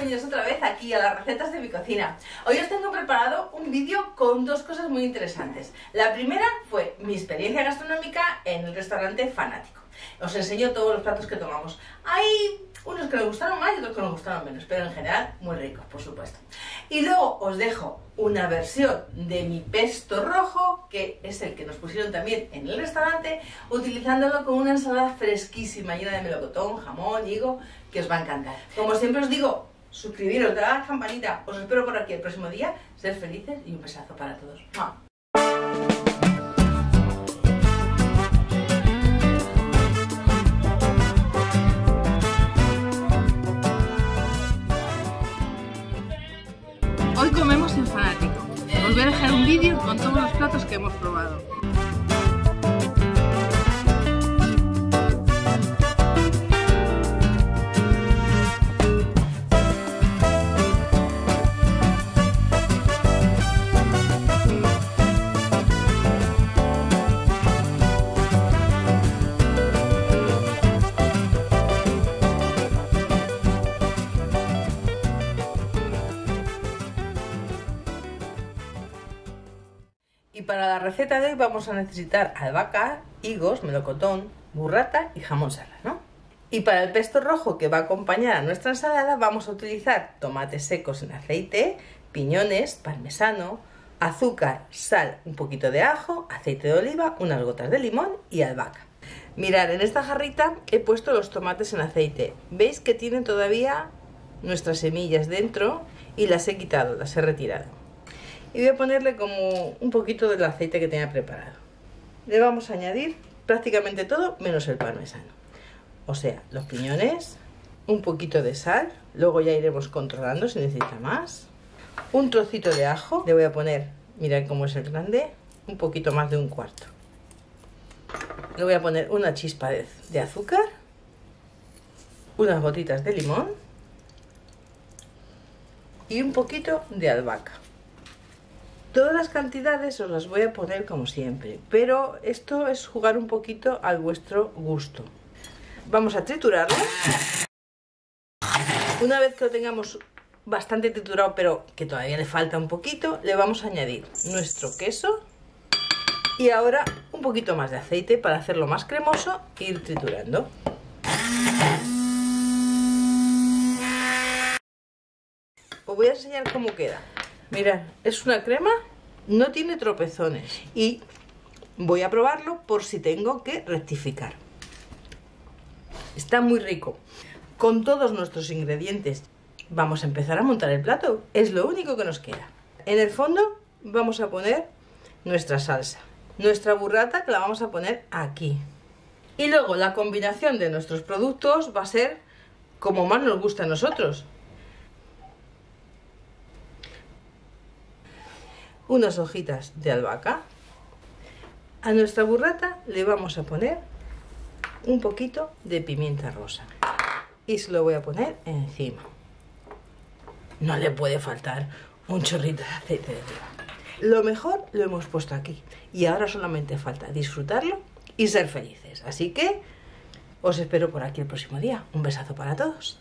Bienvenidos otra vez aquí a las recetas de mi cocina. Hoy os tengo preparado un vídeo con dos cosas muy interesantes. La primera fue mi experiencia gastronómica en el restaurante Fanático. Os enseño todos los platos que tomamos. Hay unos que me gustaron más y otros que me gustaron menos, pero en general muy ricos, por supuesto. Y luego os dejo una versión de mi pesto rojo, que es el que nos pusieron también en el restaurante, utilizándolo con una ensalada fresquísima, llena de melocotón, jamón, higo, que os va a encantar. Como siempre os digo, suscribiros, dad a la campanita, os espero por aquí el próximo día, sed felices y un besazo para todos. ¡Mua! Hoy comemos en Fanático. Os voy a dejar un vídeo con todos los platos que hemos probado. Y para la receta de hoy vamos a necesitar albahaca, higos, melocotón, burrata y jamón serrano, ¿no? Y para el pesto rojo que va a acompañar a nuestra ensalada vamos a utilizar tomates secos en aceite, piñones, parmesano, azúcar, sal, un poquito de ajo, aceite de oliva, unas gotas de limón y albahaca. Mirad, en esta jarrita he puesto los tomates en aceite. ¿Veis que tienen todavía nuestras semillas dentro? Y las he quitado, las he retirado. Y voy a ponerle como un poquito del aceite que tenía preparado. Le vamos a añadir prácticamente todo menos el parmesano. O sea, los piñones, un poquito de sal, luego ya iremos controlando si necesita más. Un trocito de ajo, le voy a poner, mirad cómo es el grande, un poquito más de un cuarto. Le voy a poner una chispa de azúcar, unas gotitas de limón y un poquito de albahaca. Todas las cantidades os las voy a poner como siempre, pero esto es jugar un poquito al vuestro gusto. Vamos a triturarlo. Una vez que lo tengamos bastante triturado, pero que todavía le falta un poquito, le vamos a añadir nuestro queso y ahora un poquito más de aceite para hacerlo más cremoso e ir triturando. Os voy a enseñar cómo queda. Mirad, es una crema, no tiene tropezones y voy a probarlo por si tengo que rectificar. Está muy rico. Con todos nuestros ingredientes vamos a empezar a montar el plato, es lo único que nos queda. En el fondo vamos a poner nuestra salsa, nuestra burrata que la vamos a poner aquí. Y luego la combinación de nuestros productos va a ser como más nos gusta a nosotros. Unas hojitas de albahaca. A nuestra burrata le vamos a poner un poquito de pimienta rosa y se lo voy a poner encima. No le puede faltar un chorrito de aceite de oliva. Lo mejor lo hemos puesto aquí y ahora solamente falta disfrutarlo y ser felices. Así que os espero por aquí el próximo día. Un besazo para todos.